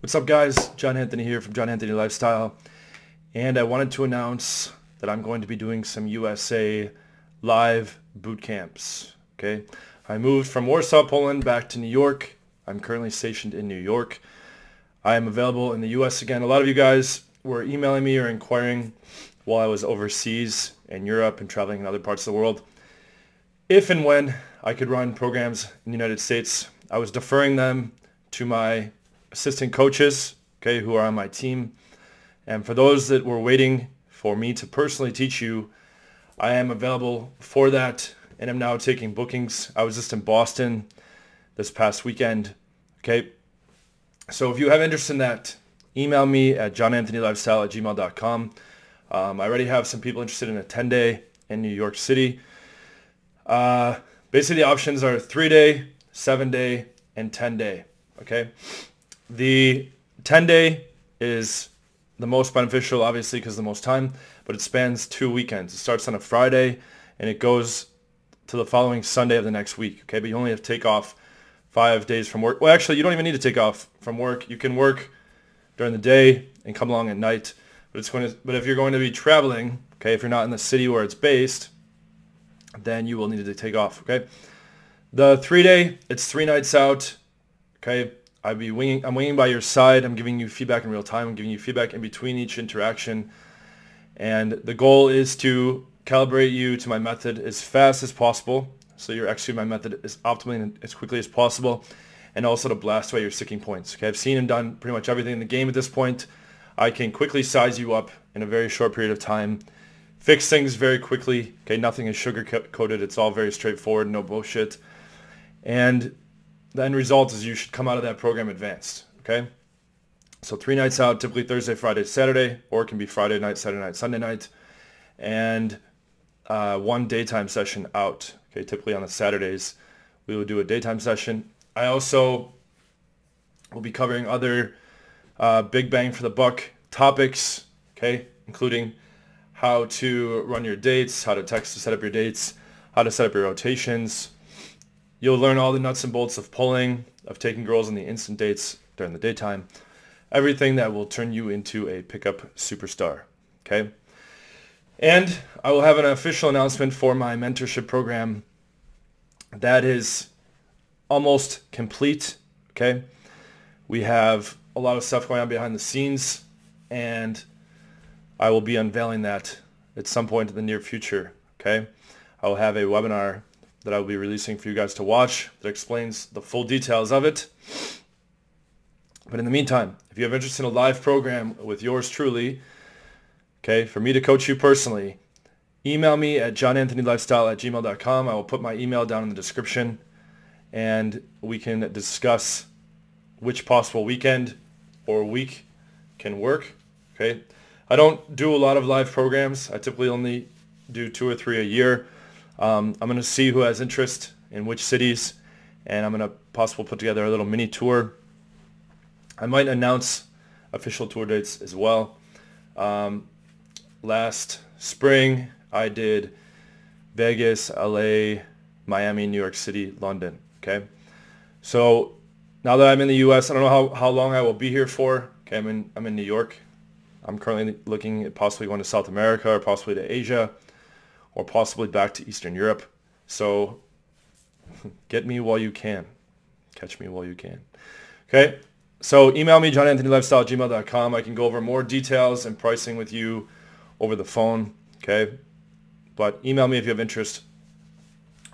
What's up guys, John Anthony here from John Anthony Lifestyle, and I wanted to announce that I'm going to be doing some USA live boot camps. Okay, I moved from Warsaw, Poland back to New York. I'm currently stationed in New York. I am available in the US again. A lot of you guys were emailing me or inquiring while I was overseas in Europe and traveling in other parts of the world if and when I could run programs in the United States. I was deferring them to my assistant coaches, okay, who are on my team. And for those that were waiting for me to personally teach you, I am available for that and I'm now taking bookings. I was just in Boston this past weekend, okay? So if you have interest in that, email me at johnanthonylifestyle@gmail.com. I already have some people interested in a 10-day in New York City. Basically the options are 3-day, 7-day, and 10-day, okay? The 10-day is the most beneficial, obviously, because the most time, but it spans 2 weekends. It starts on a Friday, and it goes to the following Sunday of the next week, okay? But you only have to take off 5 days from work. Well, actually, you don't even need to take off from work. You can work during the day and come along at night, but if you're going to be traveling, okay, if you're not in the city where it's based, then you will need to take off, okay? The 3-day, it's 3 nights out, okay? I'm winging by your side. I'm giving you feedback in real time. I'm giving you feedback in between each interaction. And the goal is to calibrate you to my method as fast as possible, so you're executing my method as optimally and as quickly as possible, and also to blast away your sticking points. Okay, I've seen and done pretty much everything in the game at this point. I can quickly size you up in a very short period of time, fix things very quickly. Okay, nothing is sugar-coated. It's all very straightforward, no bullshit. And the end result is you should come out of that program advanced, okay? So 3 nights out, typically Thursday, Friday, Saturday, or it can be Friday night, Saturday night, Sunday night, and 1 daytime session out, okay? Typically on the Saturdays, we will do a daytime session. I also will be covering other big bang for the buck topics, okay? Including how to run your dates, how to text to set up your dates, how to set up your rotations. You'll learn all the nuts and bolts of pulling, of taking girls on the instant dates during the daytime, everything that will turn you into a pickup superstar, okay? And I will have an official announcement for my mentorship program that is almost complete, okay? We have a lot of stuff going on behind the scenes, and I will be unveiling that at some point in the near future, okay? I will have a webinar that I will be releasing for you guys to watch that explains the full details of it. But in the meantime, if you have interest in a live program with yours truly, okay, for me to coach you personally, email me at johnanthonylifestyle@gmail.com. I will put my email down in the description, and we can discuss which possible weekend or week can work, okay? I don't do a lot of live programs. I typically only do 2 or 3 a year. I'm going to see who has interest in which cities, and I'm going to possibly put together a little mini tour. I might announce official tour dates as well. Last spring, I did Vegas, LA, Miami, New York City, London. Okay, so now that I'm in the U.S., I don't know how long I will be here for. Okay, I'm in New York. I'm currently looking at possibly going to South America or possibly to Asia, or possibly back to Eastern Europe. So get me while you can. Catch me while you can. Okay, so email me, johnanthonylifestyle@gmail.com. I can go over more details and pricing with you over the phone, okay? But email me if you have interest.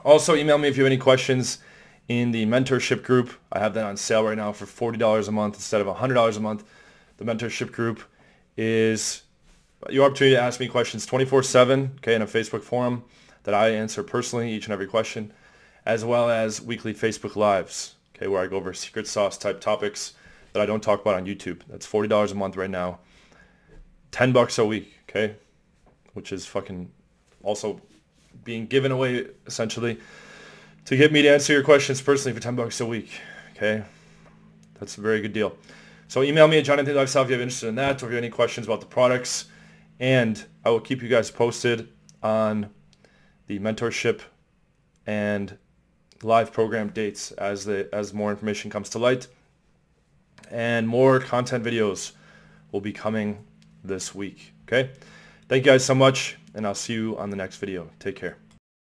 Also email me if you have any questions in the mentorship group. I have that on sale right now for $40 a month instead of $100 a month. The mentorship group is your opportunity to ask me questions 24/7, okay, in a Facebook forum that I answer personally, each and every question, as well as weekly Facebook Lives, okay, where I go over secret sauce type topics that I don't talk about on YouTube. That's $40 a month right now, $10 a week, okay, which is fucking also being given away essentially to get me to answer your questions personally for $10 a week, okay? That's a very good deal. So email me at johnanthonylifestyle if you have interest in that, or if you have any questions about the products. And I will keep you guys posted on the mentorship and live program dates as more information comes to light. and more content videos will be coming this week. Okay, thank you guys so much, and I'll see you on the next video. Take care.